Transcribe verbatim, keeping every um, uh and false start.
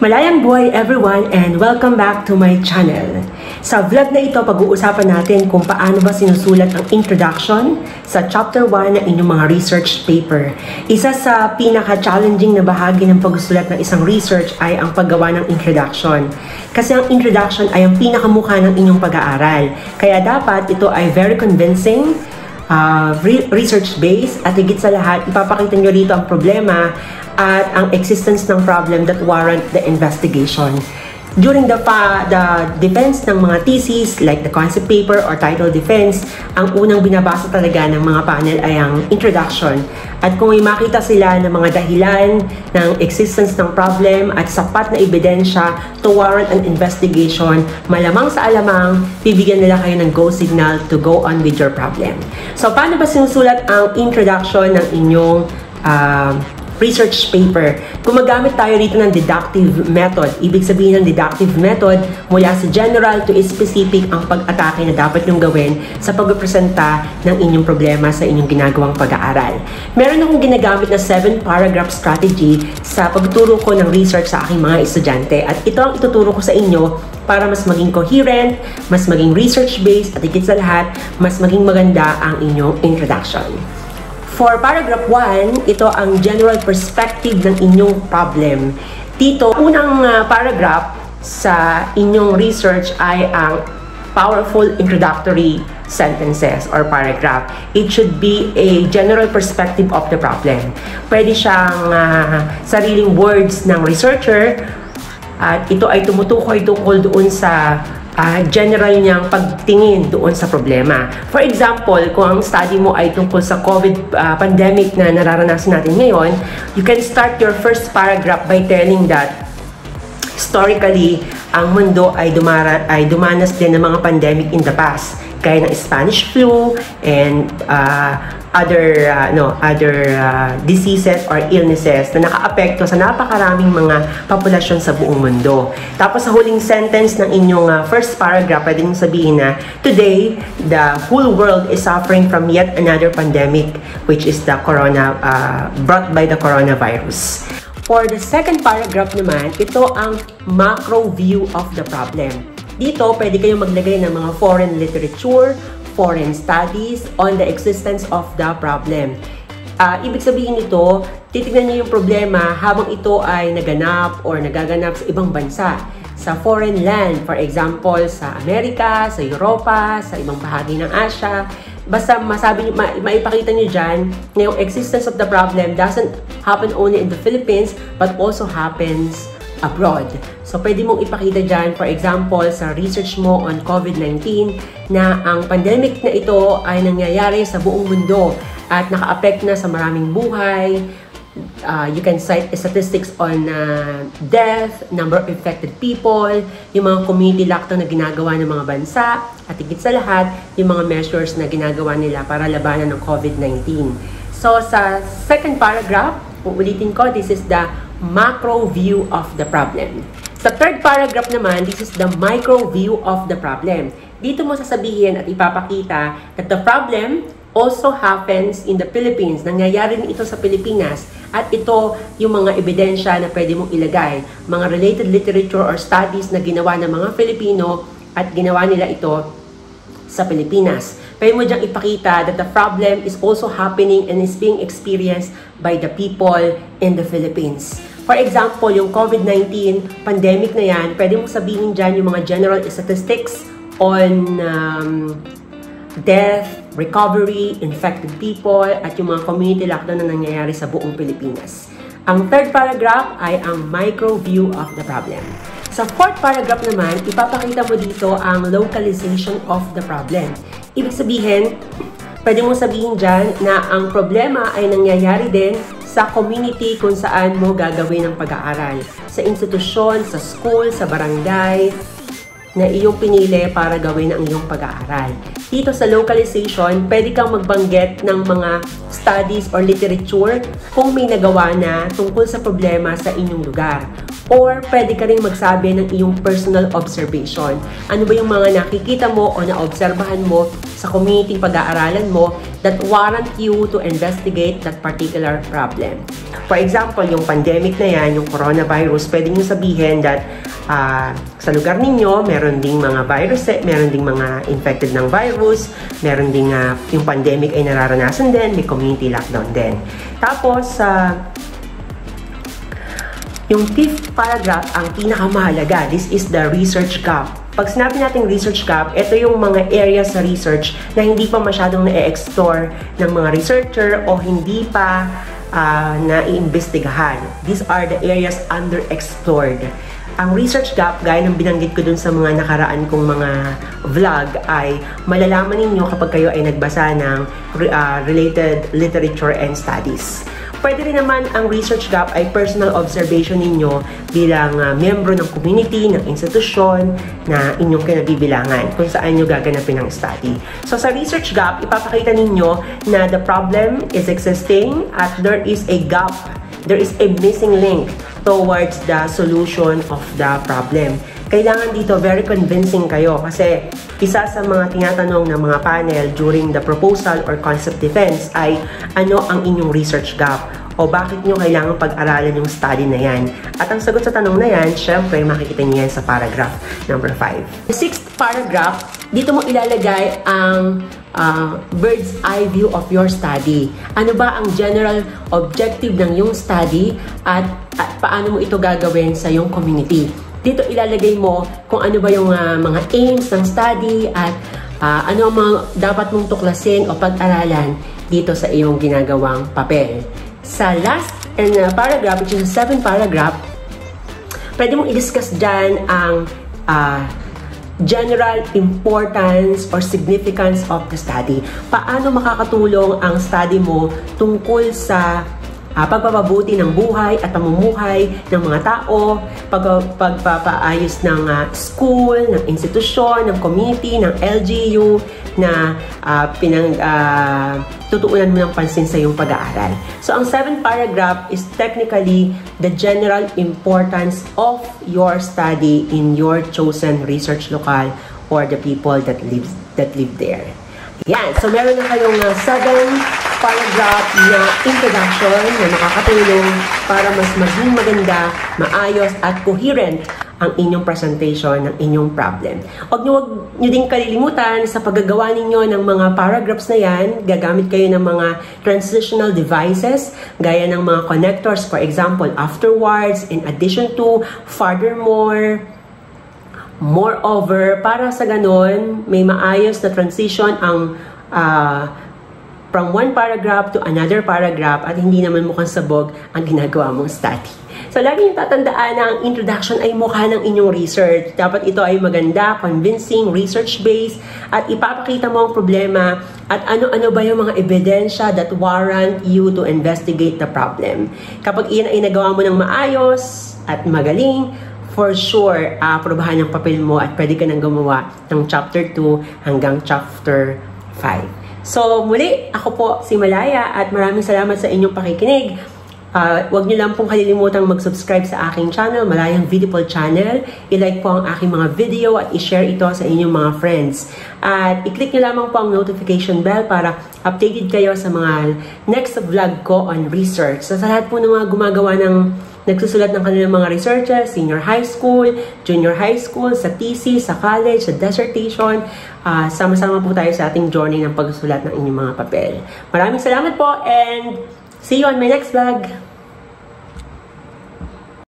Malayang buhay everyone and welcome back to my channel. Sa vlog na ito, pag-uusapan natin kung paano ba sinusulat ang introduction sa chapter one ng inyong mga research paper. Isa sa pinaka-challenging na bahagi ng pagsusulat ng isang research ay ang paggawa ng introduction. Kasi ang introduction ay ang pinakamukha ng inyong pag-aaral. Kaya dapat ito ay very convincing, uh, research-based, at higit sa lahat, ipapakita nyo dito ang problema at ang existence ng problem that warrant the investigation. During the, pa, the defense ng mga thesis, like the concept paper or title defense, ang unang binabasa talaga ng mga panel ay ang introduction. At kung may makita sila ng mga dahilan ng existence ng problem at sapat na ebidensya to warrant an investigation, malamang sa alamang, bibigyan nila kayo ng go signal to go on with your problem. So, paano ba sinusulat ang introduction ng inyong uh, research paper? Gumagamit tayo dito ng deductive method. Ibig sabihin ng deductive method, mula sa general to specific ang pag-atake na dapat nyong gawin sa pagpresenta ng inyong problema sa inyong ginagawang pag-aaral. Meron akong ginagamit na seven paragraph strategy sa pagturo ko ng research sa aking mga estudyante. At ito ang ituturo ko sa inyo para mas maging coherent, mas maging research-based, at higit sa lahat, mas maging maganda ang inyong introduction. For paragraph one, ito ang general perspective ng inyong problem. Dito, unang uh, paragraph sa inyong research ay ang powerful introductory sentences or paragraph. It should be a general perspective of the problem. Pwede siyang uh, sariling words ng researcher at uh, ito ay tumutukoy tungkol doon sa Uh, general niyang pagtingin doon sa problema. For example, kung ang study mo ay tungkol sa COVID uh, pandemic na nararanasan natin ngayon, you can start your first paragraph by telling that historically, ang mundo ay, dumara, ay dumanas din ng mga pandemic in the past, kaya ng Spanish flu and uh, other uh, no other uh, diseases or illnesses na nakaapekto sa napakaraming mga populasyon sa buong mundo. Tapos sa huling sentence ng inyong uh, first paragraph, pwede niyong sabihin na today the whole world is suffering from yet another pandemic, which is the corona uh, brought by the coronavirus. For the second paragraph naman, ito ang macro view of the problem. Dito pwede kayong maglagay ng mga foreign literature, foreign studies on the existence of the problem. Uh, ibig sabihin nito, titignan niyo yung problema habang ito ay naganap or nagaganap sa ibang bansa, sa foreign land, for example, sa Amerika, sa Europa, sa ibang bahagi ng Asia. Basta masabi niyo, ma maipakita niyo dyan na yung existence of the problem doesn't happen only in the Philippines but also happens abroad. So, pwede mong ipakita dyan, for example, sa research mo on COVID nineteen, na ang pandemic na ito ay nangyayari sa buong mundo at naka-affect na sa maraming buhay. Uh, you can cite statistics on uh, death, number of infected people, yung mga community lockdown na ginagawa ng mga bansa, at higit sa lahat, yung mga measures na ginagawa nila para labanan ng COVID nineteen. So, sa second paragraph, uulitin ko, this is the macro view of the problem. Sa third paragraph naman, this is the micro view of the problem. Dito mo sasabihin at ipapakita that the problem also happens in the Philippines. Nangyayari din ito sa Pilipinas. At ito yung mga ebidensya na pwede mong ilagay. Mga related literature or studies na ginawa ng mga Filipino at ginawa nila ito sa Pilipinas. Pwede mo diyang ipakita that the problem is also happening and is being experienced by the people in the Philippines. For example, yung COVID nineteen pandemic na yan, pwede mong sabihin dyan yung mga general statistics on um, death, recovery, infected people, at yung mga community lockdown na nangyayari sa buong Pilipinas. Ang third paragraph ay ang micro view of the problem. Sa fourth paragraph naman, ipapakita mo dito ang localization of the problem. Ibig sabihin, pwede mong sabihin dyan na ang problema ay nangyayari din sa community kung saan mo gagawin ang pag-aaral. Sa institusyon, sa school, sa barangay, na iyong pinili para gawin ang iyong pag-aaral. Dito sa localization, pwede kang magbanggit ng mga studies or literature kung may nagawa na tungkol sa problema sa inyong lugar. Or pwede ka rin magsabi ng iyong personal observation. Ano ba yung mga nakikita mo o naobserbahan mo sa community pag-aaralan mo that warrant you to investigate that particular problem? For example, yung pandemic na yan, yung coronavirus, pwede nyo sabihin that uh, sa lugar ninyo, meron ding mga virus, meron ding mga infected ng virus, meron ding uh, yung pandemic ay nararanasan din, may community lockdown din. Tapos, sa uh, yung fifth paragraph, ang pinakamahalaga, this is the research gap. Pag sinabi natin research gap, ito yung mga areas sa research na hindi pa masyadong na-explore ng mga researcher o hindi pa uh, na-iimbestigahan. These are the areas underexplored. Ang research gap, gaya ng binanggit ko dun sa mga nakaraan kong mga vlog, ay malalaman ninyo kapag kayo ay nagbasa ng uh, related literature and studies. Pwede rin naman ang research gap ay personal observation ninyo bilang uh, membro ng community, ng institusyon na inyong kinabibilangan kung saan nyo gaganapin ang study. So sa research gap, ipapakita ninyo na the problem is existing at there is a gap, there is a missing link towards the solution of the problem. Kailangan dito very convincing kayo kasi isa sa mga tinatanong ng mga panel during the proposal or concept defense ay ano ang inyong research gap o bakit nyo kailangan pag-aralan yung study na yan. At ang sagot sa tanong na yan, syempre makikita niyo yan sa paragraph number five. The sixth paragraph, dito mo ilalagay ang Uh, bird's eye view of your study. Ano ba ang general objective ng iyong study at, at paano mo ito gagawin sa iyong community. Dito ilalagay mo kung ano ba yung uh, mga aims ng study at uh, ano ang mga dapat mong tuklasin o pag-aralan dito sa iyong ginagawang papel. Sa last and, uh, paragraph, which is the seventh paragraph, pwede mong i-discuss dyan ang uh, general importance or significance of the study. Paano makakatulong ang study mo tungkol sa uh, pagpapabuti ng buhay at pamumuhay ng mga tao, pag, pagpapaayos ng uh, school, ng institusyon, ng community, ng L G U na uh, pinang, uh, tutuunan mo ng pansin sa iyong pag-aaral. So, ang seventh paragraph is technically the general importance of your study in your chosen research locale or the people that live, that live there. Yan. So, meron na kayong uh, seventh paragraph na introduction na makakatulong para mas maging maganda, maayos at coherent ang inyong presentation ng inyong problem. Huwag niyo, huwag niyo ding kalilimutan sa paggagawa ninyo ng mga paragraphs na yan, gagamit kayo ng mga transitional devices, gaya ng mga connectors, for example, afterwards, in addition to, furthermore, moreover, para sa ganon, may maayos na transition ang uh, from one paragraph to another paragraph at hindi naman mukhang sabog ang ginagawa mong study. So, laging tatandaan na ang introduction ay mukha ng inyong research. Dapat ito ay maganda, convincing, research-based, at ipapakita mo ang problema at ano-ano ba yung mga ebidensya that warrant you to investigate the problem. Kapag iyan ay nagawa mo ng maayos at magaling, for sure, aprobahan ang papel mo at pwede ka nang gumawa ng chapter two hanggang chapter five. So, muli, ako po si Malaya at maraming salamat sa inyong pakikinig. Uh, huwag niyo lang pong kalilimutang mag-subscribe sa aking channel, Malayang Vidipol Channel. I-like po ang aking mga video at i-share ito sa inyong mga friends. At i-click niyo lamang po ang notification bell para updated kayo sa mga next vlog ko on research. So, sa lahat po ng mga gumagawa ng nagsusulat ng kanilang mga researches, senior high school, junior high school, sa thesis, sa college, sa dissertation. Uh, sama-sama po tayo sa ating journey ng pagsusulat ng inyong mga papel. Maraming salamat po and see you on my next vlog!